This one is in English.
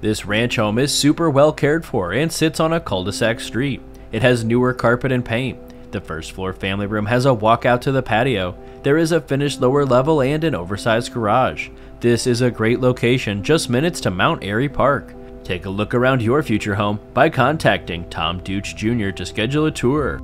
This ranch home is super well cared for and sits on a cul-de-sac street. It has newer carpet and paint. The first floor family room has a walkout to the patio. There is a finished lower level and an oversized garage. This is a great location, just minutes to Mount Airy Park. Take a look around your future home by contacting Tom Deutsch Jr. to schedule a tour.